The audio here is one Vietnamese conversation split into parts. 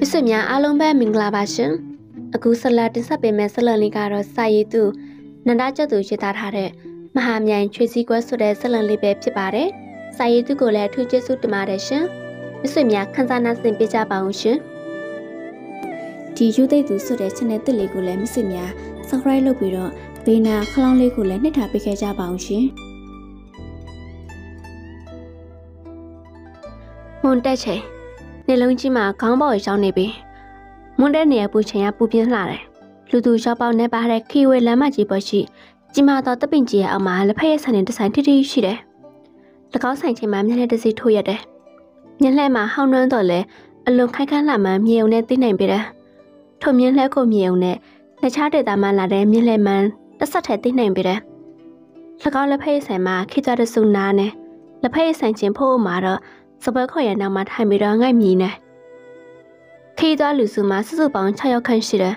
Bismillah nhà along ba mình là ba chân. Aku sala tin sa bên mẹ sala ni cả rồi sai tu. Nên đã cho tụi chị ta thà đấy. Mà hàm nhà chuyện gì quá số đấy sala li bẹp chị bà đấy. Sai tu gọi là thu chơi suốt mà đấy chứ. Bismillah nhà khán giả nào xem bây giờ bảo chứ. Chỉ chú tây tu số đấy cho nên tự lấy gọi là Bismillah nhà. Sau này lâu bị rồi. Vì nào không lấy gọi là nên thà bị khai ra bảo chứ. Muốn đại chế. Nên lông chim mà không bỏ ở trong này bị muốn đến này bùi chén bùi biến lại lưu tù cho bao này bà này khi quên lá mà chỉ bỏ chị chim mà to tất bình chỉ ở mà là phải sản đến sản thiết đi chị đấy là có sản chén mà nhân lên được gì thôi vậy đấy nhân lên mà không nên rồi lệ lông khai khán là mà nhiều nên tí này bị đấy thôi nhân lên cô nhiều nè là cháu để tạm mà là đem nhân lên mà đã sát thể tí này bị đấy là có là phải sản mà khi cho được sung na nè là phải sản chén phô mà rồi sau đó khỏi nhà mặt hai mươi đó ngay mì này khi đó lựa số má sử dụng bóng cho yêu khăn xịt đấy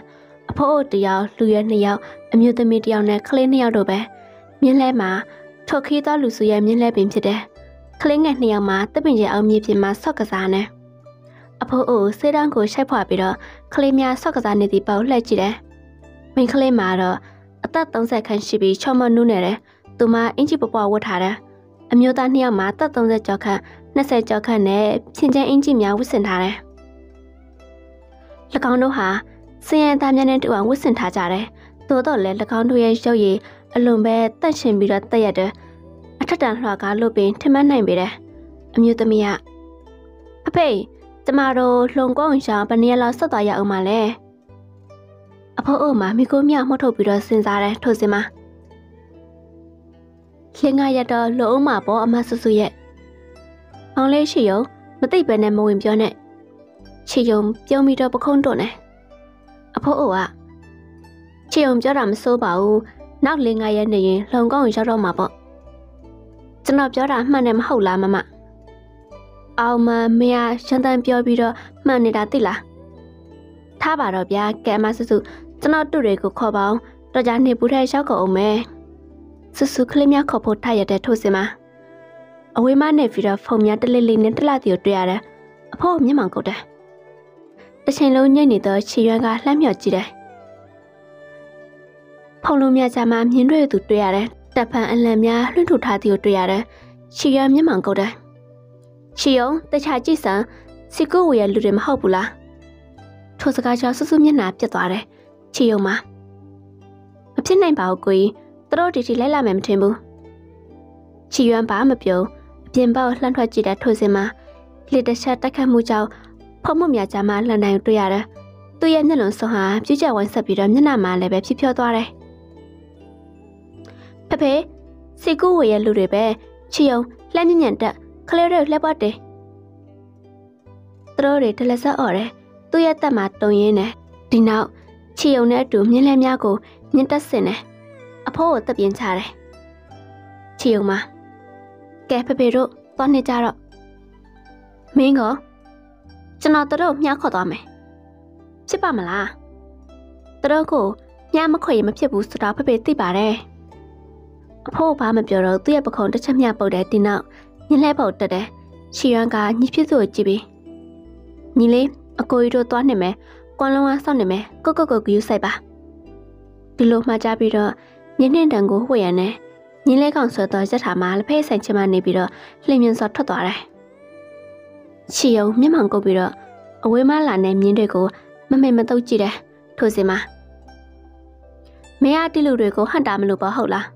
phô ô tự yêu lựa yên này yêu em yêu tâm yêu này khá lên yêu đồ bé miếng lẽ má thôi khi đó lựa số em miếng lẽ bím xịt đấy khá lên ngày này yêu má tất bình giờ ông nhịp tiền má sau cả già này phô ô sẽ đang cố chạy phò bị đó khá lên nhà sau cả già này thì bảo lại chị đấy mình khá lên má đó tất tổng giải khăn xịt bị cho mà nu này đấy tụi má anh chị bảo bảo vô thà đấy em yêu ta này má tất tổng giải cho khăn nó sẽ cho khả nè xin chào anh chị mèo với sinh thả này là con đâu hả xin anh tham gia nên tự quản với sinh thả trả đấy tôi tỏ lẽ là con thuê cho gì lùm bè tay chèn bị đặt tay ở đó chắc chắn là cá lùm bè thêm ăn này bị đấy em yêu tôi mía à pei tomorrow lồng quá ông cháu bên nhà lo sắp tỏi ở mà lẽ à phe ở mà mình có mèo một thầu bị đặt sinh ra đấy thôi gì mà khi ngay giờ đó lỗ mà bỏ mà sưu vậy ông lấy chị yếu mà tây bên này mà quỳnh cho này chị dùng cho mi đâu bọc không độ này à phố ổ ạ chị dùng cho làm số bảo nóc lên ngay này lông có người cho đâu mà bọn chân nộp cho đám mà em hậu là mà ông mà mẹ chân tay cho bi đó mà này đã tị là tha bà rồi bia kẻ mà sự chân nó đủ để cuộc khó bảo đó giá này bù thay cháu cậu mẹ sự khi mẹ khó phốt thay ở đây thôi gì mà ở quê má này vì là phòng nhà đã lên đến tới là tiểu trà đấy, phô nhớ mảng cậu đấy, đã xem lâu như này tới chỉ ra gà làm nhỏ gì đấy, phòng luôn nhà già mà nhìn rồi tiểu trà đấy, tập hàng anh làm nhà luôn thủ thà tiểu trà đấy, chỉ ra nhớ mảng cậu đấy, chỉ ông tới cha chỉ sáng, xí cứ về lười mà học bù la, thôi sao cho số nhớ nạp cho tòa đấy, chỉ ông mà, mà thế này bảo quỷ, tao đâu chỉ lấy làm em thêm bu, chỉ ông bà mà biểu tiền bao lan thoại chỉ đã thôi xem mà liệt cha ta khai mua cháu không muốn nhà cha má là nàng tôi à đó tôi em nên lộn số hả chứ chả quan sập gì đó nên làm mà lại bé chip theo toa đây thế thế si cú về lùi để bé chiều lan như nhận đã khơi được lấy bớt đi tôi để tôi là sao ở đây tôi ta mà tôi như này thì nào chiều nữa trúng như làm nhau cô nhân tất sẽ này apple tập yên trà đây chiều mà kẻ phải về rồi, toàn này cha rồi. Mấy ngỡ, cho nó tới đâu nhà khỏi tòa mày. Chứ bà mà là, tới đâu cô nhà mà khỏi mà chơi bút sờ đó phải về tì bà đây. Phô bà mà biểu rồi tui bà còn đã chăm nhà bảo đệ tin nào, nhìn lại bảo đệ đấy, chỉ ăn cá nhịp phía rồi chỉ bị. Nhìn lên, cô đi rồi toàn này mẹ, còn lâu ăn xong này mẹ, cô cứu say bà. Từ lúc mà cha bị rồi, nhìn lên đằng gỗ quậy này. Nhìn lấy còn sửa tới rất thả má là phê sành trên màn này bị đỡ lên nhân giọt thoát tỏa đây chị yếu nhắm hẳn cô bị đỡ ở quê má là nèm nhìn đời cô mà mày mà tâu chị đây thôi gì mà mấy ai đi lưu đời cô hẳn đá mà lưu bỏ hậu là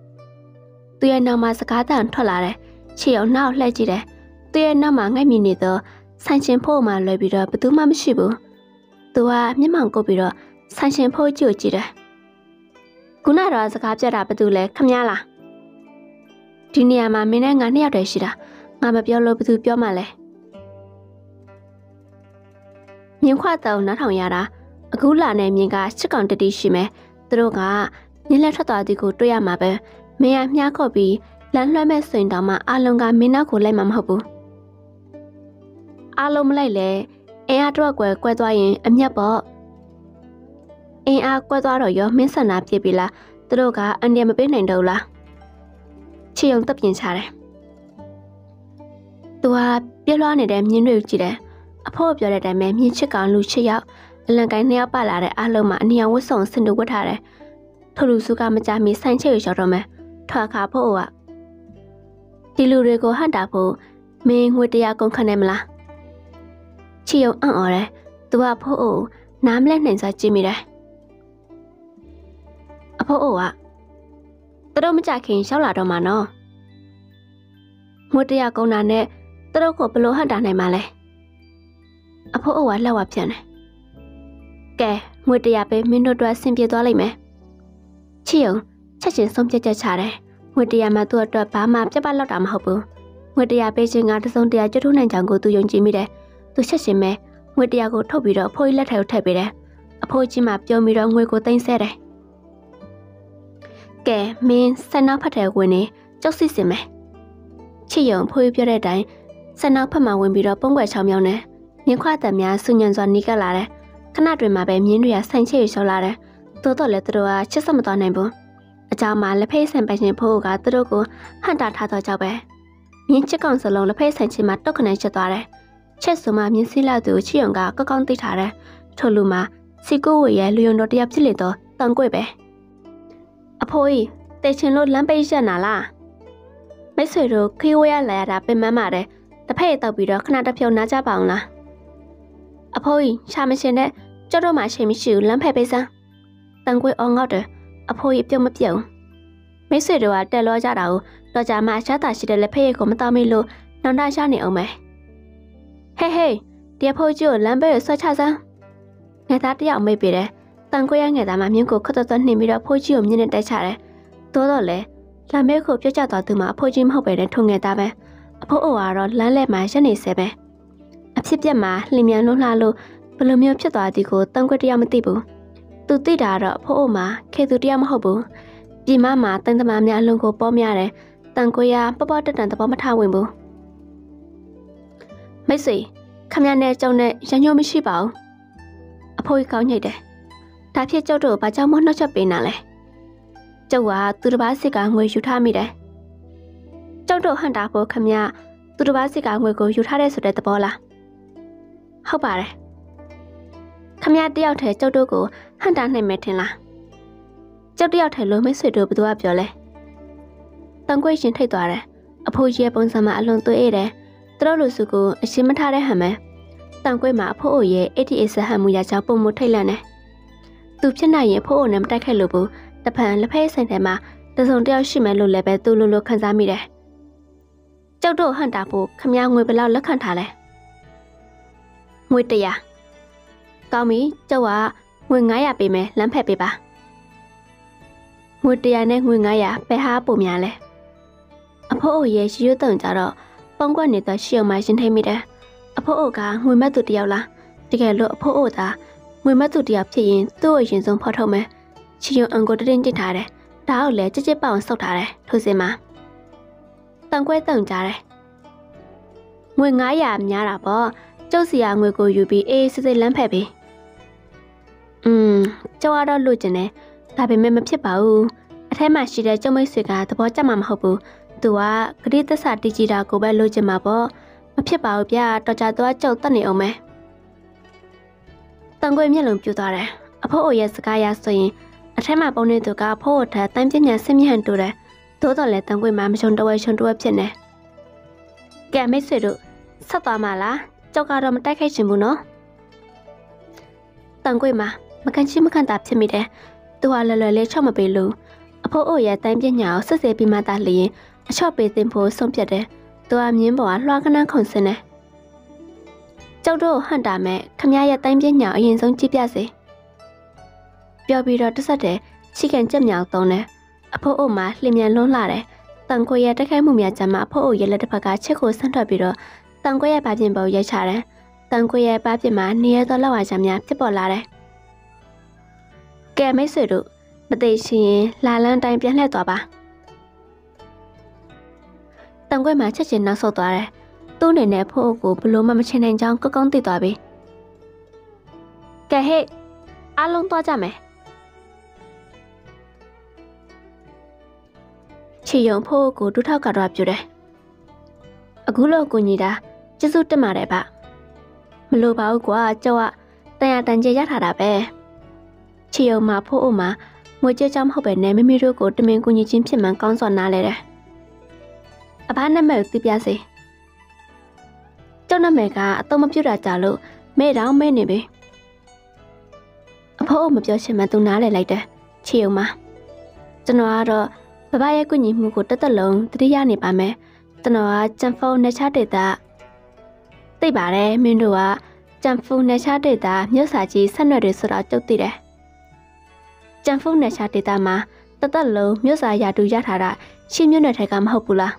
tuy anh nào mà sẽ cá tàn thoát là đây chị yếu nào lại chị đây tuy anh nào mà ngay mình để tớ sành trên phố mà lời bị đỡ bất cứ mà mới chị bữa tôi à nhắm hẳn cô bị đỡ sành trên phố chịu chị đây cú nào đó sẽ cá cho đá bất cứ lẽ khăm nha là đi nhà mà mình đang ngán nhau đấy chị đã ngán mà béo lôi bự béo mà lẹ những khoa tàu nó thằng nhà đã cứ là này mình cả chứ còn để đi chị mẹ tôi cả những lần thất tao thì cô tôi mà bé mẹ em nhà cô bị lăn lôi mẹ xuyên đó mà alo cả mình nó cô lại mắm hộp bu alo lại lẹ em ăn rồi quay toài em nhà bỏ em ăn quay toài rồi do mình sợ nạp thì bị là tôi cả anh em mà biết này đâu là chị ông tập nhìn xa đây tôi biết lo này đem nhìn được chị đấy Apo biểu đại đại mẹ miếng chiếc áo lụa chơi dạo, lần cái neo ba là đại alo mà neo với sòng xin được quất hà đại. Thôi lụa suga mà cha miếng xanh chơi ở chỗ rồi mẹ, thua khá Apo ạ. Đi lụa rồi cô hát đáp Apo, mình ngồi đây cũng khăn em là. Chị ông ăn ở đây, tụi Apo nám lên nền ra chim đây. Apo ạ, tụi đâu mới trả khiến cháu là đâu mà nó. Ngồi đây cũng nản nè, tụi đâu có bê lô hát đàn này mà này. Apo ở ngoài là hoạt chuyện này. Kẻ người trẻ bé mình nói đùa xem việc đó lại mẹ. Chiều chắc chắn xong chơi chơi trả đây. Người trẻ mà tôi đòi bà mà chắc bà lao đảo mà học bự. Người trẻ bé chơi ngã tôi xong trẻ cho thú này chẳng của tôi dùng chỉ mi đây. Tôi chắc chắn mẹ. Người trẻ của thâu bị đó phơi là theo thầy bị đây. Phơi chỉ mà cho mi đó người của tên xe đây. Kẻ mình sai nó phát thẻ của này chắc xí xí mẹ. Chiều phơi cho đây đấy. Sai nó phát mà quên bị đó bông quậy chồng nhau nè. Những khoa tạm nhà sinh nhân doanh đi cả là đấy, khán giả rồi mà bé miếng rồi sang chơi cho là đấy, tôi lại tôi chết xong một tuần này bố, chào mà lại phải xem bài này phù cả tôi cô hắn đã thả tôi chào bé, miếng chiếc con sờ lông lại phải xem chỉ mặt tôi còn này cho tôi đấy, chết số mà miếng xí lao từ chiếc giường gà có con tì thả đấy, thôi luôn mà, xí cô vậy vậy luôn đó đi ấp chiếc lì to, tăng quậy bé, thôi, tay chân luôn lắm bây giờ nà là, mấy sợi rồi khi quay lại đã bên má mà đấy, tập hay tàu bị đó khán giả đã phiêu ná cha bằng là. Apoi, cha mẹ xem đấy, cho đôi mày xem mình chịu lắm phải bây giờ. Tăng quay on ngó rồi, Apoi ép cho mất dầu. Mấy suy đồ à, để lo ra đầu, lo cha mẹ cha ta chỉ để lấy phe của mình tao mi luôn, nón đai cha này ở mày. Hey hey, đi Apoi chịu lắm bây giờ sao cha ra? Ngày ta đi học mày bị đấy, tăng quay anh ngày ta mà miếng cục có tao tuấn thì bị đó Apoi chịu như nên đại trả đấy. Tối rồi lẽ, làm mấy cục cho cha tao từ mà Apoi chim học về đến thôn ngày ta về, Apoi ở à rồi lán lẹ mày cha này sẽ về. Xếp ra mà lì miếng lông la lô, bờ lông miếng chất tỏa thì cô tăng quay đi ăn một tí bù. Từ tí đã rồi phô mà khi từ đi ăn một hộp bù, vì má mà tăng tầm mà miếng lông cô bò miếng đấy, tăng quay ra bò bò đất đàn tao bò mất thao quên bù. Mấy gì, khăm nhà này cháu này chẳng nhớ mấy suy bảo. Phôi cáo nhảy đấy, ta phía cháu rồi bà cháu muốn nói cho bé nào đấy. Cháu quả từ bà sẽ cả người chú tha mi đấy. Cháu rồi hẳn đã bố khăm nhà, từ bà sẽ cả người cô chú tha đấy rồi đấy tao bò là. Học bà đấy, khăm nhà đi học thể cháu đôi của hắn đàn này mệt thế là, cháu đi học thể lối mấy suy đồ bị tua bẹo này, tăng quay chiến thầy tòa đấy, Apoi chia bông sa mạ luôn tôi ấy đấy, tôi lối suy của chỉ mất tha đấy hả mẹ, tăng quay mà Apoi ở ye, eti sẽ hàm mùi nhà cháu bông một thầy là này, tụp chân này ye Apoi nắm tay khai lối bù, tập hành lập hết sang thế mà, từ dòng đi học xí mẹ lùn lại bé tôi luôn luôn khăn ra mi đấy, cháu đồ hắn đạp bù, khăm nhà ngồi bên lao lắc khăn thả này. Ngồi đây à? Cao Mỹ, cháu à, ngồi ngay à bị mẹ lắm phải bị bà. Ngồi đây à này ngồi ngay à, bé ha bổ nhà này. Apo ở đây chỉ có từng giờ đó, bông qua này ta chiều mai trên thay mi đấy. Apo ở cả ngồi mát tụt điều là, chỉ kể lỡ Apo ở ta, ngồi mát tụt điều chỉ riêng tôi chỉ dùng phao thôi mẹ, chỉ dùng ăn cơm trên trên thả đấy, đá ở lẽ chết bảo sau thả đấy, thôi dễ mà. Tăng quay từng giờ đấy. Ngồi ngay à nhà là bò. Cháu xì à người cô UBA sẽ dây lắm phải bì. Cháu ở đó lùi chẳng nè. Ta bị mẹ mập chết bảo. Thế mà chỉ để cho mấy suy cả tập hóa chắc mà học bù. Tụi à, cứ đi tất sạc đi chỉ ra cô bé lùi chẳng mà bó. Mập chết bảo bia, tỏ trả tụi cháu tất này ổng mẹ. Tăng quên nhé lùm chú tỏa rè. Apoi ổ yà sạc yà sôi yên. Thế mà bóng nên tụi cả Apoi ổ thả tạm chết nhà xem như hẳn tụi rè. Tụi tỏa lệ tăng quên mà chôn đâu ếp chẳng nè. Kẻ mấy suy được. Sao tỏa mà lá. Cháu gà rồi mà trái khai chuyện bù nó. Tăng quê mà khăn chí mà khăn tạp trên mì đè. Tụi hòa lời lê cho mà bì lù. Apoi ổ yà tạm dân nhảo sức dễ bì mà tạc lì. Cho bì tìm phố xong chật đè. Tụi hòa miếng bỏ loa khăn năng khổng xe nè. Cháu đô hẳn đà mẹ. Khăm nhà yà tạm dân nhảo yên giống chip yà gì. Bèo bì rò tức xa đè. Chỉ kèn châm nhảo tổ nè. Apoi ổ mà liềm nhàn lôn là đè. Tăng quê yà trái khai mù mẹ chạm mà Apoi ổ yà là đập bà tăng quay ba viên bầu dây trả đấy, tăng quay ba viên má nia to lâu à chạm nhà tiếp bỏ là đấy. Kẻ mấy sửa được, mà tì chỉ là lan tay biến lại tỏa bà. Tăng quay má chắc chắn nó sâu tỏa đấy, tu này nẹp hộ của blue mà trên hành trang có công ty tỏa bì. Kẻ hệ, ăn lông to chả mẹ. Chỉ giống hộ của đút thao cả đoạp chủ đấy. Ở gù lô của nhì đã. Chứ dù tên mà đại bạ Lưu bảo của châu ạ, ta đang chơi rất là bé. Chiều mà phụ mà, mỗi chơi trong học bệnh này mới miêu của tụi mình cũng như chim chim mang con giòn nào này đấy. À bạn năm mày tiếp ra gì? Trong năm mày cả, tôi mập chưa ra trả lợ, mẹ đó mẹ này bé. Phụ mập chưa chim mang tung nào này lại đấy. Chiều mà, cho nó rồi. Bà ấy cũng nhìn một cuộc đất tơ lợn từ đi ra này bà mẹ, cho nó chăm phô nét sát để ta. Tây bà này mình rồi à, chăm phô nét sát để ta nhớ xả chỉ săn nồi để sờ đó châu tì đấy. Chăm phô nét sát để ta mà, đất tơ lợn nhớ xả giả đuôi ra thả ra, chim nhớ nồi thải cảm hậu bù là.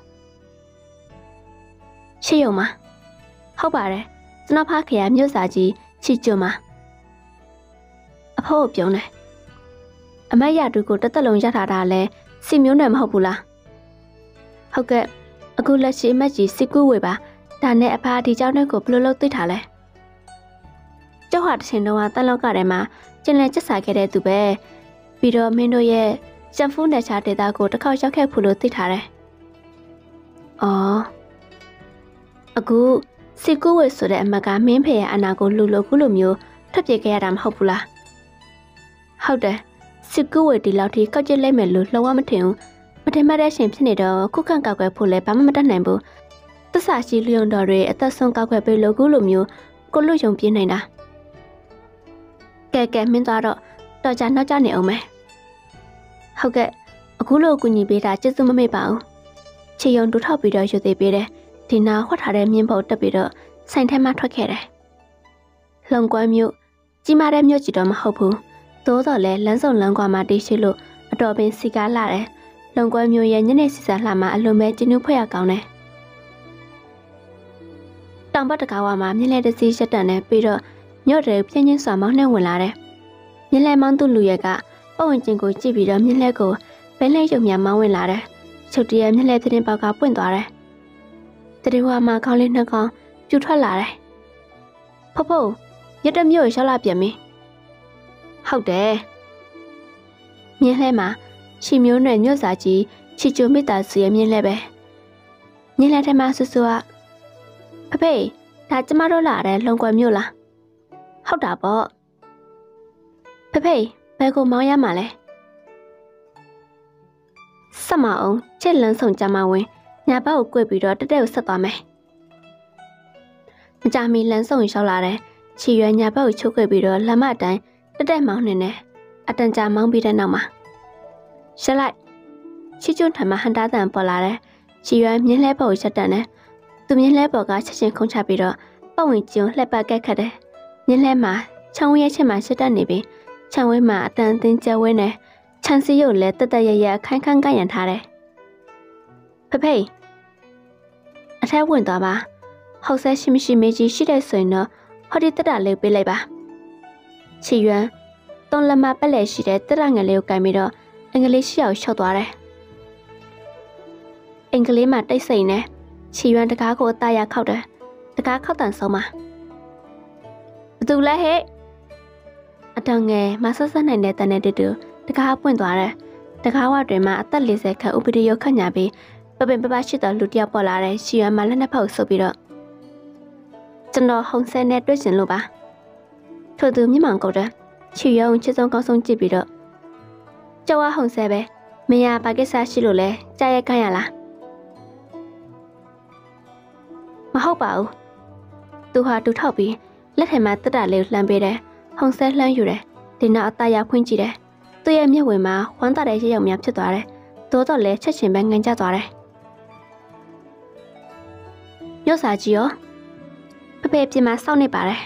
Chi hiểu mà, hậu bà này, cho nó phá khía nhớ xả chỉ chi chưa mà. Hậu biểu này, mấy giả đuôi cuộc đất tơ lợn ra thả ra này. Xin miếu này mà học bù là học kệ, cô là chị mà chỉ xin cứu với bà, ta nè bà thì cháu nên của lâu lâu tới thả lại. Cháu hoạt trên đầu ta lâu cả đấy mà, trên này chắc xài cái đấy từ bé. Vì đó mình đôi ye, trăm phút này trả để ta của tất khao cháu khe phụ lâu tới thả lại. Cô xin cứu với số đấy mà cả miếng phải anh nào của lâu lâu cũng lùm nhiều, thấp dây cái đám học bù là học đấy. Sự cứu thì lão thì có chơi lên mẹ lụt lâu quá mới thiệu, mà thêm mà đã xem thế này đó, cố gắng cào quẹt phù lệ bám mà đã nản bộ. Tất cả chỉ luyện đòi rồi, ta xong cào quẹt bây lâu cứu lùm nhiều, cô lưu chồng pin này đã. Kẻ mình toa đó, đòi chán nó cho nè ông mẹ. Hậu kệ, cứu lô của nhị bị đã chết dưng mà mày bảo, chỉ dùng đút thóc bị đòi cho tệ bị đấy, thì nó khoát hạ đem nhiên bảo tập bị đó, xanh thêm mắt thoát kẻ đấy. Lòng quá nhiều, chỉ mà đem nhiều chỉ đó mà hậu phụ. Tố rồi lẽ lấn dòng lần qua mà đi chơi lụa, đồ bên xí cá là đấy, lần qua nhiều nhà nhất này xí sản là mà lùm mẹ trên nước phơi à cậu này. Trong bắt được cậu à mà những lẽ được gì chắc này, bây giờ nhớ rồi cho những xóa món neo quần là đấy, những lẽ món tu lùi cả, bao quần trên cổ chỉ bị đấm những lẽ cổ, bên lẽ chồng nhà món quần là đấy, chồng chị em những lẽ tôi nên báo cáo quần tòa đấy, tôi đi qua mà con lên nó con, chú thoát là đấy. Popo, nhất đâm nhiều sao là biển mi. Học đẻ nhiên lẽ mà chỉ miếu này nhớ giá trị chỉ chưa biết ta sử em nhiên lẽ bé nhiên lẽ thay mà xưa xưa bé ta chỉ mà đâu là đấy lòng quan miếu là học đã bỏ bé bé cô máu ya mà lẽ sao mà ông chết lần sống cha mà quên nhà bao quê bị đó đất đều sập tòa mẹ cha mình lần sống sau là đấy chỉ về nhà bao chỗ quê bị đó là mà đấy đây máu này nè, anh đang chạm máu bị đau nào mà? Sẽ lại, chị chun thầm mà hắn đã tạm bỏ lại đấy, chị em nhớ lấy bảo chặt đấy nè, tụi nhớ lấy bảo cả chắc chắn không trả bị đó, bao nhiêu chuyện lại ba cái khác đấy, nhớ lấy mà, trong quê trên mà sẽ đau này bị, trong quê mà đang tính chơi quê nè, chẳng sử dụng lấy tất cả giờ khăn khăn cái nhận thà đấy. Pepe, anh thấy quên tao mà, học sẽ chim mấy chỉ chỉ để sưởi nữa, họ đi tất cả đều bị lại bà. Chị Yuan, tôi làm mà bắt lấy chị để tất cả người liệu cái mì đó, anh lấy chị ở sau tòa đấy. Anh lấy mặt đây xì nè, chị Yuan đã cá của ta ra khóc đấy, đã cá khóc tận sâu mà. Từ lấy hết. Anh đang nghe mà sát sát này để tận này để được, đã cá quên tòa đấy, đã cá qua rồi mà tất lý sẽ khai video khác nhà bị, và bên ba chị ta lụt đi bỏ lại đấy, chị Yuan mà lên nắp hậu sâu bị đó. Trong đó không xe nét đối diện luôn bà. Thôi từ những mảng cậu ra, chỉ yêu chưa xong con sông chỉ bị đỡ. Châu Á Hồng xe bé, mẹ nhà bà cái xa chỉ lùi lẹ, cha em cái nhà là. Mà hậu bảo, từ hòa từ thảo bị, lết hai má tất cả đều làm bề đấy, Hồng xe lên dù đấy, thì nọ ta giáo khuyên chỉ đấy. Tuy em như vậy mà, khoán ta đấy chỉ dòng nhập cho tòa đấy, tố tỏ lẽ chắc chắn bên ngành cha tòa đấy. Nhớ xả gì ó, bếp bếp gì mà sau này bà đấy.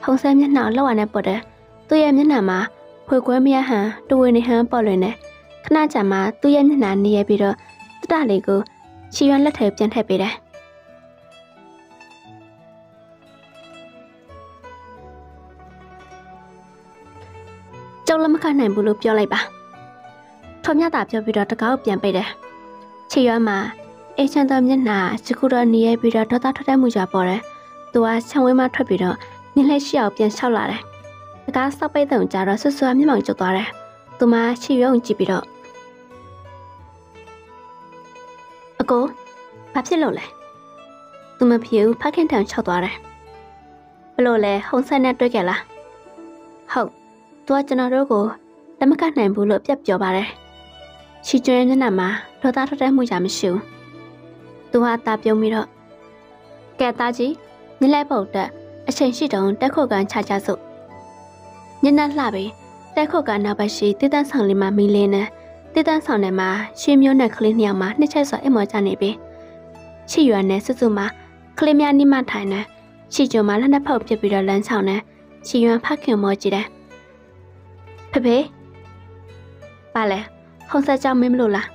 Không xem nhất nào lâu anh em bật đấy, tôi em nhất nào mà, hồi cuối mía hả, đuôi này hả bỏ lời này, khả năng chả mà tôi em nhất nào này bị rồi, tất cả lấy cứ, chỉ anh là thể chân thể bị đấy. Trong lâm khả này bù lụp cho lại bà, không nhắc tạp cho bị rồi tất cả hợp nhận bị đấy, chỉ anh mà, em chân tâm nhất nào, chỉ khu đó này bị rồi tất cả thoát ra mùi giọt bỏ đấy, tôi chẳng với mà thoát bị rồi. Nhưng lại chỉ ở bên sau là đấy, các sau bây giờ trả đó xuất xưa những bằng chỗ tòa đấy, tụi má chỉ với ông chỉ bị đó. Cô, bác xin lỗi lại, tụi má phiếu phát hiện thằng sau tòa đấy. Bố lẽ không sai nè tôi kể là không, tôi cho nó đâu cô, đã mắc các nàng bù lợp dập cho bà đây. Chỉ cho em thế nào mà, đôi ta rất ra mua giảm xíu. Tôi hoa tạp dòng mì đó. Kẻ ta chỉ, nên lại bảo đã, ở trên sĩ đồng đã khổ gắng trả trả dụ. Nhưng nàng là bị, đã khổ gắng nào bà sĩ tư tăng sẵn lên mà mình lên nè. Tư tăng sẵn này mà, chỉ em yêu nàng khởi lên nhau mà, nên chạy giỏi em ở chàng này bê. Chỉ yếu anh này sử dụng mà, khởi lên nhau đi mà thải nè. Chỉ cho mà lần đã phở cho bị đòi lần sau nè. Chỉ yếu anh phát kiểu mơ chỉ đây. Phê phê. Bà lẽ, không sao cho mình lù là.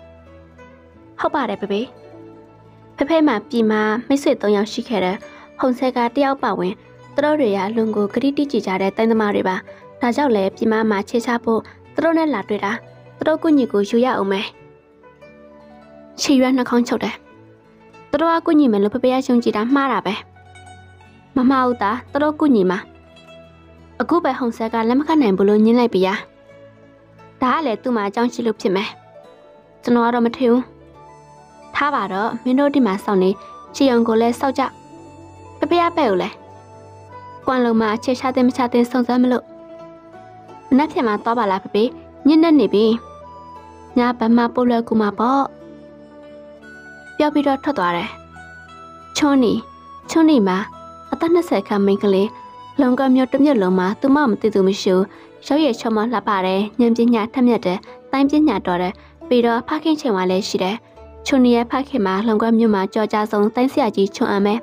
Không bà đấy phê phê. Phê phê mà bì mà mấy sửa tổng nhau xí khẽ đấy. Không sao gà đeo bảo nguyện. Tôi đâu rồi à luôn gửi cái đi đi chỉ trả để tên tâm mà rồi bà. Đã cháu lẽ bì mà chê xa bộ. Tôi đâu nên lạc rồi đã. Tôi đâu có nhìn của chú gia ở mẹ. Chỉ yếu anh nó không chậu đấy. Tôi đâu có nhìn mình lúc phê phê trong chỉ đám ma là bè. Mà mau ta, tôi đâu có nhìn mà. Ở cú bè không sao gà lắm các nàng bù lù như này bì à. Đã lẽ tôi mà trong chỉ lục chị mẹ. Cho nó đâu mà thiếu. Thá bà đó, mình đâu đi mà sau này, chỉ dòng cô lê sau chạ. Bà bè bèo lệ. Quang lầu mà chê xa tên xong ra mà lộ. Mình nắp thêm mà to bà là bà bè, nhìn nên nỉ bì. Nhà bà mà bố lê của mà bó. Bèo bì đó thật tỏa rè. Chô nỉ mà, ở tắt nó sẽ khả mình cơ lệ. Lòng gồm nhau trống nhờ lộ mà, tôi mong từ từ mình xíu. Cháu dễ cho mong là bà rè, nhầm trên nhà thăm nhật rè, tay trên nhà trò rè. Vì đó, phát khen trẻ ngoài lệ xì rè. Chúng này phải khi mà làm quen nhưng mà cho cha giống tên xe gì cho em ấy,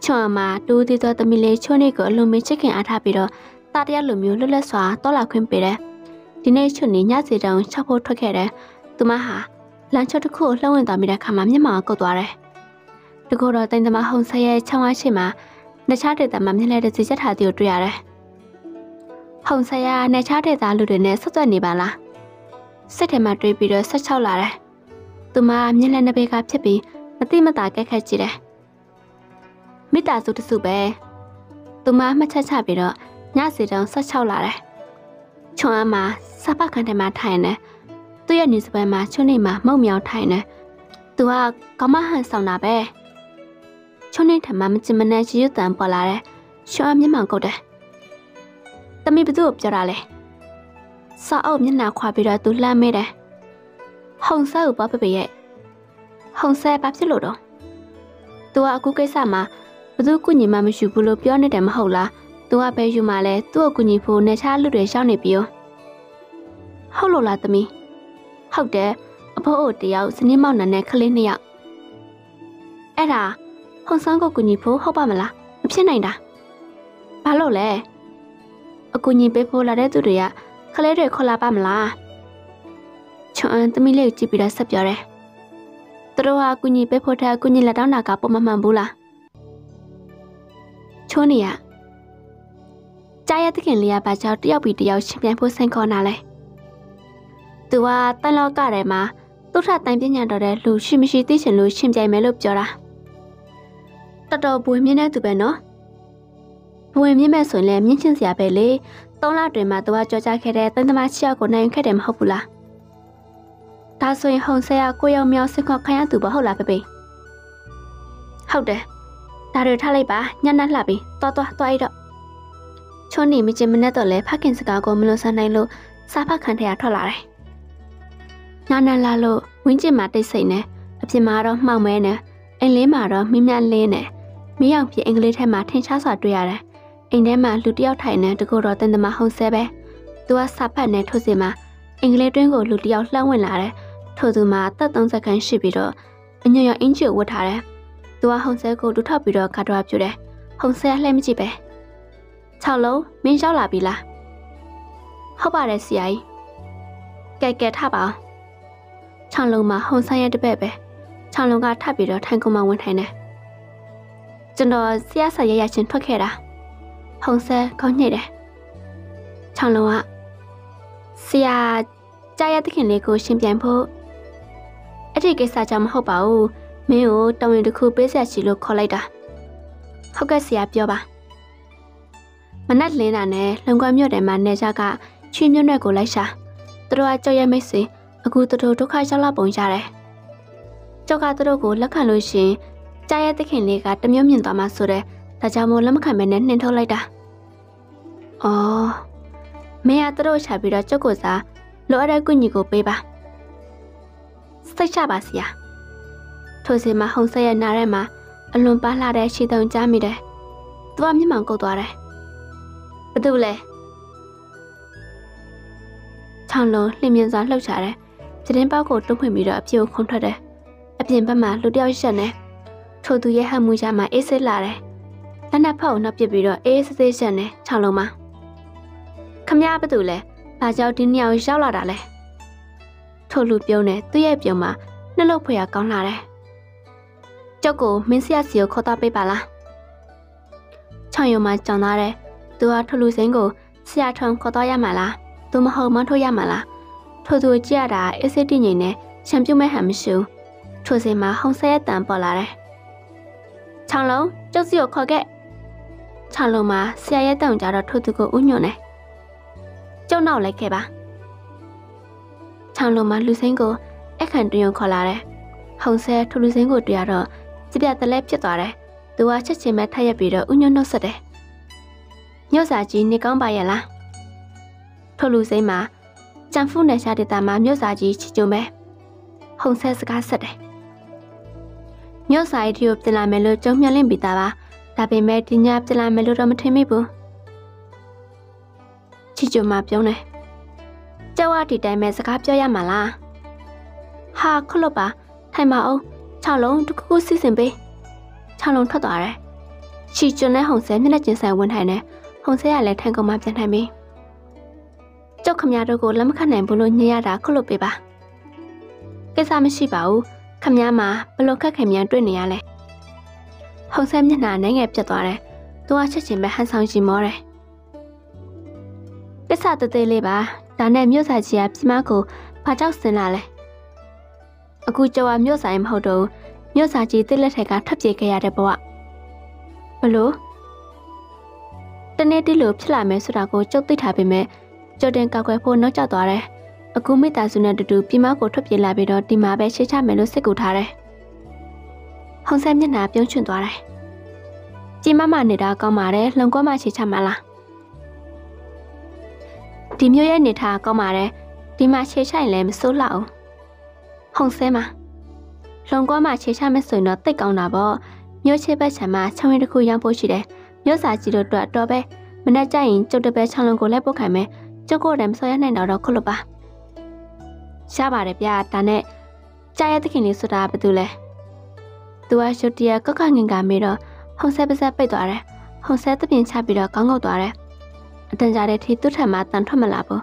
cho em mà đôi thì tôi mình lấy cho này có luôn mình check in ở tháp đó, ta đi ăn luôn miếu lướt xóa, đó là khuyên bề đấy. Thì nay chúng này nhát gì rằng cho cô thoát khỏi đấy, tụi má hả, làm cho tôi khổ lâu người ta mình đã khám mắm nhưng mà cô tỏa đấy. Tôi cô rồi tên tụi má không say trong ai chơi mà, nay cha để tụi mắm như này để gì chết hả tiểu trụi à đấy. Không say nay cha để tụi lừa đuổi này sắp tới này bạn là, sẽ thêm mà trụi bị rồi sắp sau là đấy. Tụi mà nhìn lên nạp gặp chết bị mà tìm mà ta cái khai chỉ đấy. Mít ta dù thực sự bé. Tụi mà chá chá bị đó nhá gì đó sát chào lại đấy. Chúng em mà sát bác khăn thầy mà thầy này. Tụi em nhìn sự bé mà cho nên mà mâu mèo thầy này. Tụi à có má hơn sao nào bé. Cho nên thầy mà mình chỉ mình này chỉ dụ tận bỏ lại đấy. Chúng em nhìn mạng cậu đấy. Tụi mình bị dụ ập cho ra đấy. Sao ôm nhìn nào khóa bị đó tụi la mê đấy. Không sao bỏ bê vậy. Không sao bắp chết lộ đâu. Tôi ở cái sao mà, tôi cũng nhìn mà mình chụp lốp gió nên để mà hậu là, tôi ở bên chụp mà lẽ tôi cũng nhìn phụ này cha lừa để sao này biểu. Hậu lộ là tụi mình. Hậu để, bố ở đây ở sinh mao nè khơi lên này ạ. Ê à, không sao cô cũng nhìn phụ hậu ba mà là, bắp chết này đã. Ba lộ lẽ, cô nhìn bé phụ là để tôi rồi ạ, khơi lên rồi khơi là ba mà là. Cho anh tụi mình lấy chỉ bị đã sắp giờ rồi. Tôi đâu à, cô nhìn bé phụ thà, cô nhìn là đau nào cả bộ mà mầm bù là. Cho này à, cha ya thực hiện liền bà cháu tự bị tự chim nhảy phụ sang con nào này. Tôi à, tay lo cả đấy mà, tôi thà tay bên nhà đó đấy, lù chim xí tí chừng lù chim chạy mấy lốp giờ ra. Tao đâu bùi miếng này tụi bé nó, bùi miếng mẹ sủi lem những chân giả bể lê, tao la rồi mà tôi à cho cha khai ra tên tham gia của này khai đệm học bù là. Ta xuyên hôn xe cô yêu mèo sẽ có khai án từ bỏ hậu là bì. Hậu để ta được tha lấy bà nhân nát là bì to ấy đó. Cho nên mình chỉ mình đã tổ lấy phát kiến sự cao của mình luôn sau này luôn xa phát khán thẻ thoát lại. Nhân nát là luôn quyến trên mặt đầy sậy nè, ấp trên má đó màu mè nè, anh lấy má đó mím nhăn lên nè, mí dòng thì anh lấy thay má thanh sát sọt đùa nè, anh đem má lụt đeo thải nè, được cô đó tên là má hôn xe bé, tua xa phát nè thôi gì mà, anh lấy đuôi ngồi lụt đeo lâu ngoài lại đấy. Thôi từ mà tất tông ra cảnh sĩ bị đó, anh nhớ nhớ in chữ của thà đấy. Tôi không sẽ cô đút thọ bị đó cả đoạp chỗ đấy, không sẽ lên gì bé. Sao lâu, mình cháu là bị là. Không bà đấy gì ấy. Kẻ thà bảo. Trong lâu mà không sang nhà đứa bé bé, trong lâu cả thà bị đó thành công mà quên thầy này. Chân đó sẽ xảy ra chuyện thoát khẽ đã. Không sẽ có nhẹ đấy. Trong lâu ạ, sẽ cha ya thực hiện lấy cô xem giám phụ. Ở đây cái sao chăm học bảo, mấy ô trong này được khu bế giả chỉ lục khó lấy đã. Học cái gì áp cho bà. Mà nát lấy nà nè, lần qua miêu đại mà nè cha cả, chuyên miêu này của lấy xa. Tôi đâu cho ya mấy gì, ở khu tôi đâu trúc khai cho lo bổng cha đấy. Cho cả tôi đâu cố lắc hẳn lối gì, cha ya thực hiện lấy cả tâm nhóm nhìn tỏ mặt số đấy, ta chào mô lắm khả mẹ nén nên thôi lại đã. Ồ, mẹ à ta đôi chả bị đó cho cô giá, lỗ ở đây cô nhìn cô bê bà. Sách chả bà xì à? Thôi xì mà không xây ở nà đây mà, anh luôn bà là đây chỉ tao cha mì đây. Tôi ám như mạng cô tỏa đây. Bà tư lệ. Thằng lỗ liêm nhân gián lâu chả đây, cho đến bao cổ lúc hồi mì đỡ ấp chiều không thật đây. Ấp dành bà mà lúc đeo chứ chẳng này. Thôi tôi dễ hàm mùi cha mà ít xếp là đây. Đã nạp hậu nạp dịp bị đỡ ít xếp chẳng này, chẳng lâu mà. Cảm giác bà tử lệ, bà cháu đến nhau cháu là đã lệ. Thôi lụt biểu này, tôi dễ biểu mà, nên lâu phải ở con là đây. Cháu cổ mình sẽ xíu khó ta bê bà là. Chẳng yếu mà chẳng là đây, tôi thôi lụt xanh cổ, sẽ chẳng khó ta ra mà là, tôi mà hầu mà thôi ra mà là. Thôi tôi chỉ đã ít xếp đi nhìn này, chẳng chú mấy hàm xíu. Thôi xe mà không xe tạm bỏ lại đây. Chẳng lâu, cháu xíu khó kệ. Chẳng lâu mà xe tạm trả đọc thôi tôi có út nhộn này. Cháu nào lại kệ bà. Chẳng lâu mà lưu xanh cô, ếch hẳn tùy nhộn khó là đây. Hồng xe thu lưu xanh cô tùy à rồi, chỉ đã ta lép chết tỏa đây. Tôi qua chắc chế mẹ thay ra bị rồi út nhộn nâu sật đây. Nhớ giả chí nè con bà dạ là. Thôi lưu xanh mà, chẳng phút này xa thì ta mà nhớ giả chí chỉ cho mẹ. Hồng xe sẽ khá sật đây. Nhớ giả thì ốp tên là mẹ lưu chống nhau lên bị ta bà. Ta bề mẹ thì nhớ tên là mẹ lưu ra mất thêm mẹ bù. Chị chụp mạp giống này. Cháu à thì đại mẹ sẽ khắp cho em mà là. Ha, khóc lộp à. Thay mà ông, cháu lông đúc cú xí xìm bê. Cháu lông thoát tỏa đấy. Chị chụp này hồng xếm như là chuyện sáng quân hải này. Hồng xế à lại thành công mạp dân hải mê. Cháu khám nhà đôi cô lắm khát nền bố lô nhé đã khóc lộp bê bà. Cái xa mới chị bảo, khám nhà mà bố lô khát khám nhà đuôi này à lệ. Hồng xếm như là nãy ngẹp cho tỏa đấy. Tôi chắc chắn bè hắn sang chị mô đấy. Cái xa từ tê lê bà, ta nèm nhớ xa chị áp chí má cổ, bà cháu xin là lê. Ở khu châu áp nhớ xa em hậu đồ, nhớ xa chị tê lê thầy cá thấp dễ kè à đẹp bộ ạ. Bà lô. Tên nè tí lụp chứ là mẹ xuất ra cổ chốc tí thả bề mẹ, cho đến cao quay phô nó cho tỏa rè. Ở khu mấy ta dù nè được được bí má cổ thấp dễ là bề đó đi má bé chế cha mẹ nó sẽ cụ thả rè. Không xem nhất nạp giống chuyện tỏa rè. Chị má mà nè đá con má rè, lần qua má chế cha mẹ là. Tìm yêu em để thả con mà đấy, đi mà chế chạy lấy một số lão. Không xem mà. Lần qua mà chế chạy mấy sợi nó tích còn nào bỏ, nhớ chế bé chả mà trong khi khu giang bố chỉ đấy, nhớ giả chỉ được đoạn đo bé, mình đã chạy cho đứa bé trong lần cô lấy bố khải mẹ, cho cô đem sợi này nào đó cô lột bà. Cha bà đẹp ya ta nè, cha em thích hình như soda bị từ lệ. Tôi cho tia có cả nghìn cả mì đó, không xem bây giờ bị tỏa đấy, không xem tất nhiên cha bị đó có ngầu tỏa đấy. Tần ra đây thì tôi thả mà tán thoát mà lạ bố.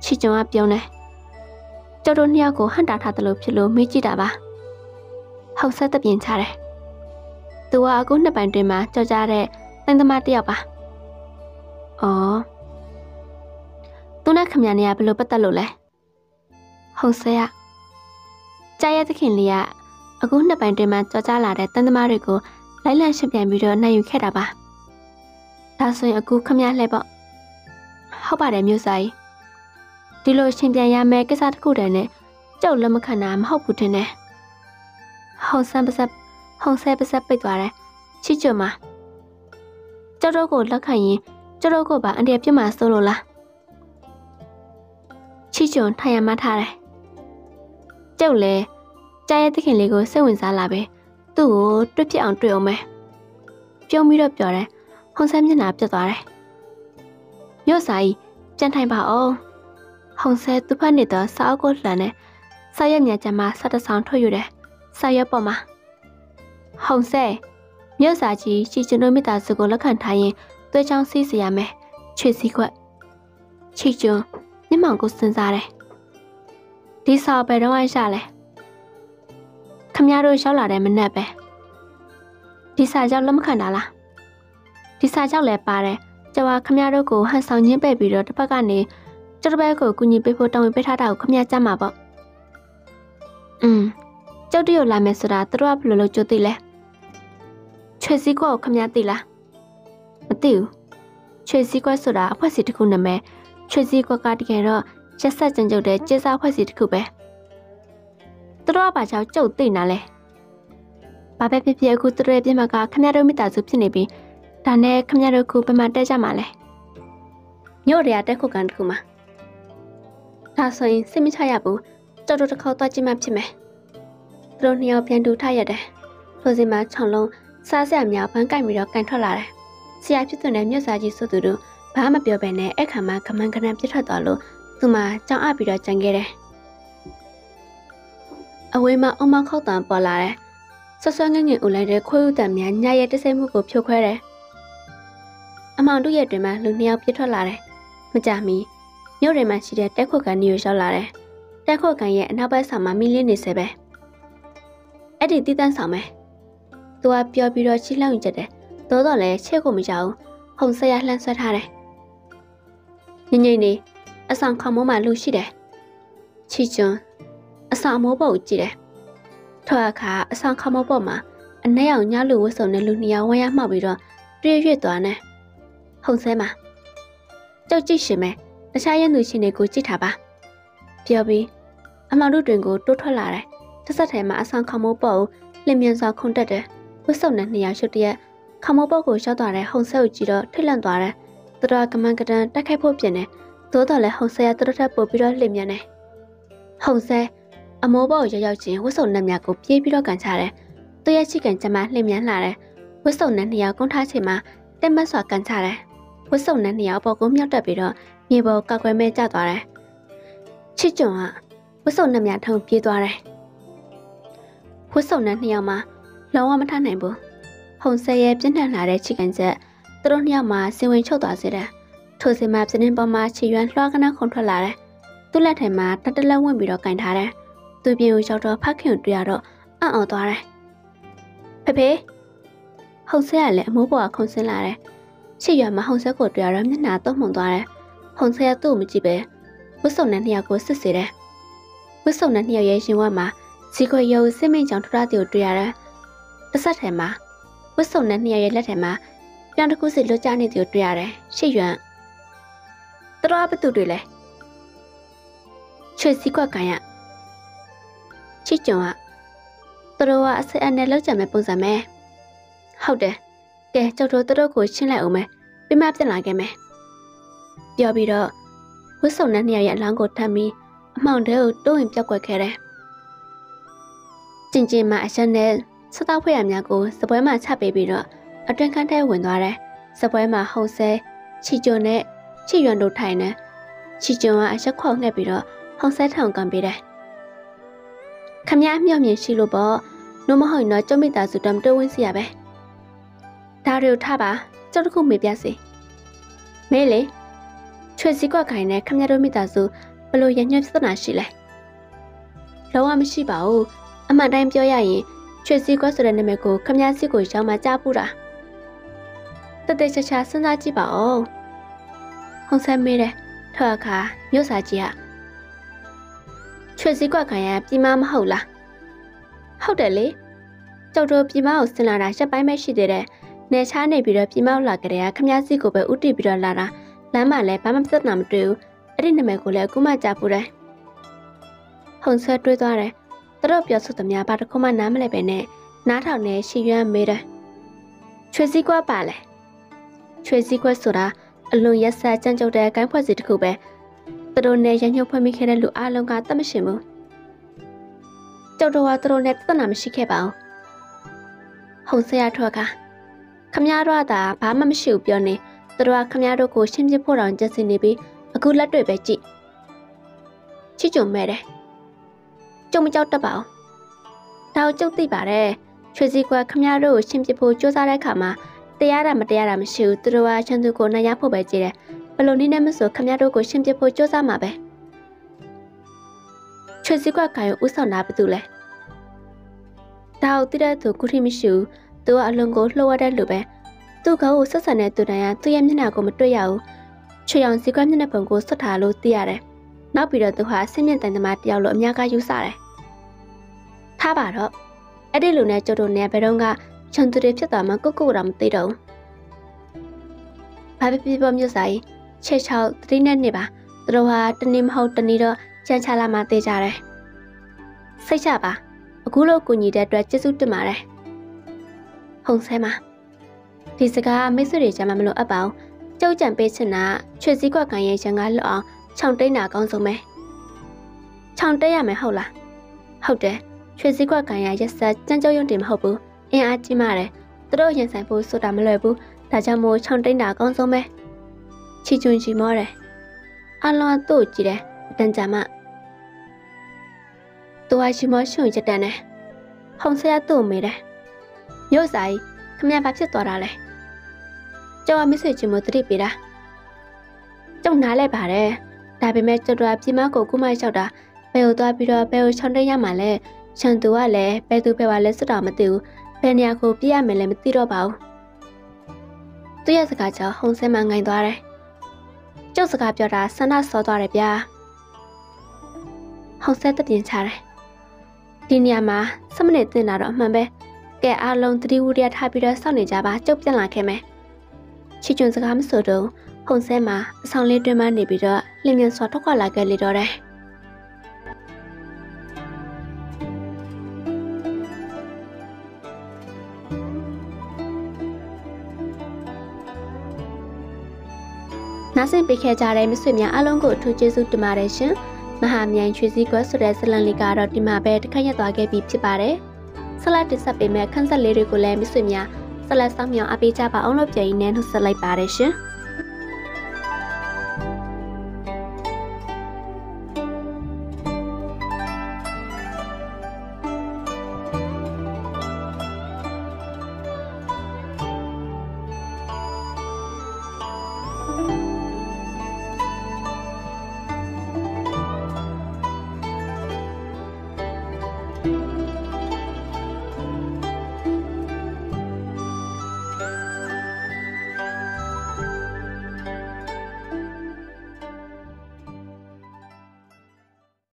Chị chồng áp dâu này. Cháu đồn nhau của hắn đã thả tà lộp chế lô mấy chị đã bà. Học sẽ tập nhìn xa đây. Tôi qua cũng đã bàn trời mà cho ra đây. Tăng tâm mà đi học bà. Ồ. Tôi đã khám nhà này bà lô bắt tà lộp lại. Học sẽ ạ. Cháy ạ thích hình lì ạ. Cũng đã bàn trời mà cho ra là đây tăng tâm mà rồi cô. Lấy lên xếp đèn video này dùng khét đã bà. Ta xuyên ạ cũng khám nhà lại bọn. Học bà đẹp nhiều giấy. Đi lôi trên tay nhà mẹ cái sát cụ đề này, cháu là một khả năng mà học cụ đề này. Hồng xe bà sắp bạch tỏa này, chị chờ mà. Cháu đâu cổ lắc hành nhỉ, cháu đâu cổ bà ăn đẹp chứ mà sâu lô là. Chị chờ thay nhà mà thả này. Cháu lê, cháu thích hình lý gối xe quỳnh giá là bê, tủ trếp chị ổng trụi ổng mẹ. Cháu mi đập tỏa này, hồng xem nhân áp cho tỏa này. Nhớ dạy, chân thành bảo ô. Hồng xe tụp hẳn để tớ sao cô là nè. Sao em nhà chả mà sao ta sáng thôi dù đấy. Sao em bỏ mà. Hồng xe, nhớ dạy chị chân đôi mít ta sự cố lắc hẳn thái nhìn. Tôi trong xí xì à mẹ, chuyện xí quậy. Chị trường, nhớ mỏng cô xin ra đây. Đi sao bé đông ai ra lè. Khám nhà đôi cháu là để mình nè bé. Đi xa cháu lắm khẳng đã là. Đi xa cháu lè bà đấy. Cháu à khám nhà đôi cổ hẳn sáu những bé bị rớt bắt gà này. Cháu bé cổ cũng nhìn bé vô trong bé thả đảo khám nhà cha mà bọn. Cháu điều là mẹ sửa đá tất đoạp lửa lửa cho tỷ lệ. Chuyện gì của khám nhà tỷ là? Mà tiểu. Chuyện gì của sửa đá khoa sĩ thức hùng nằm mẹ. Chuyện gì của gà đi kẻ rỡ. Chắc xa chẳng dầu đế chế ra khoa sĩ thức hùng bé. Tất đoạp bà cháu cháu tỷ nà lệ. Bà bé phía phía của tất đoạp mà gà khám nhà đôi mít tả giúp xin nè bì. ta nè không nhớ được cụ bên mặt đây ra mà này nhớ để đây cô cần cụ mà ta xin xem mình thay à bố cho đồ khâu to chim mập chim mẹ rồi nhiều bên đủ thay à đây rồi gì mà chọn luôn xa sẽ làm nhà bán cái mì đó canh thoát lại xí ai chút từ ném nhớ ra chỉ số từ được phá mà biểu bè này ép hàm mà cầm ăn cái nam chết thật tỏ luôn từ mà trong ai bị đó chẳng ghê đây ở quê mà ông mang khâu toàn bỏ lại sau so nghe người ủ lại để khui tạm nhà nhai để xem mua cổ phiếu khoe đấy. Anh mang đôi giày rồi mà lưng neo biết thoát là đấy. Mà chả mì nhớ rồi mà chỉ để đeo khôi cả nhiều sao là đấy. Đeo khôi cả nhẹ nào bây sắm mà million để xài bé. Ai đi tan sắm mày. Tôi bia bia chỉ là người chật đấy. Tối đó là chơi của mình cháu không say lan xoay tha đấy. Nhìn nhìn đi, anh sang không muốn mà lưu chi đấy. Chỉ chờ anh sang muốn bảo chi đấy. Thôi cả sang không mau bỏ mà anh ấy ở nhà lừa sầu này lừa nhiều ngoài nhà mạo bị rồi riêng chuyện toàn này không sai mà cháu chỉ xem mẹ là sao anh nuôi chị này cố chỉ thả ba giờ bị anh mang đứa truyền của tôi thôi là đấy chắc sẽ thấy mà sang không mau bỏ lên miền gió không đẹp đấy với sầu này nhiều chuyện địa không mau bỏ của cháu toàn này không sai gì đó thích làm toàn này tôi ra cầm ăn cái này đã khai phô chuyện này tối toàn này không sai tôi ra bỏ bị đó lên nhà này không sai anh muốn bảo cho giàu chỉ huấn sầu làm nhà của biết biết đâu cảnh trả đấy, tôi chỉ cảnh trả mà làm nhà là đấy, huấn sầu năn nỉ cũng tha chỉ mà, đem bán xóa cảnh trả đấy, huấn sầu năn nỉ bảo cũng nhau trả bị đó, nhiều bảo cả quê mẹ trả tòa đấy, chỉ chuẩn à, huấn sầu làm nhà thường biết tòa đấy, huấn sầu năn nỉ mà, lâu mà tha này bố, hồng xe em chính là đấy chỉ cảnh trả, tôi đâu nỉ mà xin quên cho tòa gì đấy, thôi thì mà sẽ nên bảo mà chỉ duyên lo cái nào không thoát là đấy, tôi là thầy mà ta đã lâu quên bị đó cảnh trả đấy. Tôi biểu cháu đó phát hiện ra đó ăn ở tòa này. Pepe, không sẽ là lẽ mối bỏ không sẽ là đấy. Chỉ giờ mà không sẽ cột ra đó nhất là tốt mong tòa này. Không sẽ tụ một chỉ bé. Bước sầu năn nhiều của sức gì đấy. Bước sầu năn nhiều vậy nhưng mà chỉ có yêu sẽ mình chẳng ra tiểu ra đấy. Tất sát thẻ mà. Bước sầu năn nhiều vậy là thẻ mà. Đang được cố dịch lối cha này tiểu ra đấy. Chỉ giờ. Tất ra bắt tụ rồi đấy. Chơi gì qua cả nhá. Chị chồng ạ, tôi đâu ạ sẽ ăn nên lớp trả mẹ bông giả mẹ. Không để, kể cho tôi đâu của trên lại ở mẹ, bị mẹ sẽ lại cái mẹ. Do bị đó, với sầu năn nhiều dạng láng của tham mi, mong thế ở tôi em cho quay khe đấy. Chính chị mà cho nên, sau tao phải làm nhà cô, sau bữa mà cha bé bị đó, ở trên khán theo quần đóa đấy, sau bữa mà hậu xe, chị chồng nè, chị dọn đồ thải nè, chị chồng ạ chắc khoảng ngày bị đó, không sẽ thằng còn bị đấy. Khám nhám nhau miệng xì lô bò, nó mà hỏi nói cho mình ta dù đầm đâu quên gì à bé. Ta đều tha bà, cho nó không bị bia gì. Mẹ lẽ, chuyện gì qua cái này khám nhá đôi mình ta dù, bà lôi nhắn nhau rất là xì lại. Lâu à mình xì bảo, anh mà đem cho vậy, chuyện gì qua sự đàn này mẹ cô khám nhá xì của cháu mà cha bu ra. Tất tê cha cha sinh ra chỉ bảo, không xem mẹ đấy, thở cả nhớ xả chị ạ. Chuyện gì qua cái nhà pima mà hậu là hậu để lý cháu rồi pima ở xin là đã sắp bay máy xịt đấy nè cha này bị rồi pima là cái đấy không nhá gì của bé út đi bị rồi là mà lại ba mươi sáu năm triệu ở đây là mẹ của lại cũng mà cha phụ đấy hồng sơ đuôi toa đấy tớ đâu biết số tầm nhà ba được không mà nắm lại bé nè ná thảo nè chỉ duyên mê đấy chuyện gì qua bà này chuyện gì qua số đó luôn yết xa chân cháu đấy cái khoa gì của bé tôi đồn này chẳng hiểu phải mình khi nào lũ ai lông cá ta mới xem mờ. Cháu đồ à tôi đồn này tôi làm gì khi bảo. Hồng xe thua cả. Khăm nhà đó ta bà mà mới chịu biểu này. Tôi đồ khăm nhà đó cố xem gì phô ràng cho xin đi bị. Cứ lát đuổi bé chị. Chị chồng mẹ đấy. Chồng mình cháu ta bảo. Tao chồng tì bà đấy. Chuyện gì qua khăm nhà đó xem gì phô cho ra đấy cả mà. Tây á mà chịu tôi đồ à chẳng tôi cố nay nhá phô bé chị đấy. Bà lồn đi nè mất số khám nhà đôi của xem chế phô cho ra mà bé. Chuyện gì qua cái út sao nà bà tù lệ. Tao tí đa tù cụ thi mi xíu, tù ạ lông gỗ lô ạ đa lửa bé. Tù gấu ủ sốt sản này tù này tù em như nào của một đôi dạo. Chuyện dòng gì qua em như nào bằng gỗ sốt thả lô tìa đấy. Nó bị đợt tù hóa xem nhận tàn tà mạt dạo lộ em nha ca dũ xa đấy. Tha bà đó. Ê đi lửa này cho đồ nè bà đông gà, chân tù đếp chất tỏa mà cú cú đỏ một tí đậu. Bà bếp bì bom như giấy. Chơi cháu tí nên nè bà rồi hòa tân niêm hậu tân đi đó chàng cha làm mà tê ra đấy xây chả bà cú lô của nhị đẹp đoạt chết giúp tôi mà đấy không sai mà Phi saka mấy số để chăm mắm lụa áp bảo. Châu chẳng biết chả nà, chuyện gì qua cái gì chẳng ngán lọ. Trong đây nà con giống mẹ. Trong đây à mẹ hậu là. Hậu trẻ, chuyện gì qua cái gì chắc chắn châu dùng điểm hậu bự. Em ai chỉ mà đấy. Tôi đâu nhận sản phụ số đám lời bự. Đã cho mua trong đây nà con giống mẹ. Chị chun chỉ mò đấy. Anh lo tổ chị đấy. Đàn chả mạ. Tôi ai chỉ mò chuyện chặt đàn này. Không sẽ tổ mẹ đấy. Nhớ dạy. Không nhà bác sẽ tỏa ra này. Cháu mới sửa chỉ một tí bị đã. Trong ná lại bà đây. Đã bị mẹ cho đòi bí má cổ của mai cháu đã. Bèo tòa bí đòi bèo trong đây nhà mà lê. Chẳng tù à lê, bèo tù bèo à lê xuất đỏ mà tiểu. Bèo nhà cổ bí à mẹ lê mất tí đòi bảo. Tôi ra sạc cháu không xem mà ngành tòa đây. Cháu sạc cháu đã sẵn hạ xóa tòa đây bí à. Không sẽ tất nhiên chả đây. Đi nhà mà, sao mà nể tên nào đó mà bè. Kẻ à lông tí ưu riêng thả bí đòi sau này trả bá chốc chân là khe mẹ. Chị chuẩn ra khám sửa đồ, không xem mà, xong lên đưa mà để bị rỡ, lên nhân xóa thoát khỏi là cái lý đó đây. Nó xin bị khe trả đây mới xuyên nhà á lông của Thu Giê-xu từ mà đây chứ. Mà hàm nhàng chuyện gì có sửa ra sẽ lần lý cả đó đi mà bè được khai nhà tòa gây bịp chứ bà đấy. Sau là đến sắp bề mẹ khăn ra lý rồi của lẽ mới xuyên nhà. Sau là xong nhỏ áp ý cha bà ông lớp chảy nên hút sợi lại bà đấy chứ.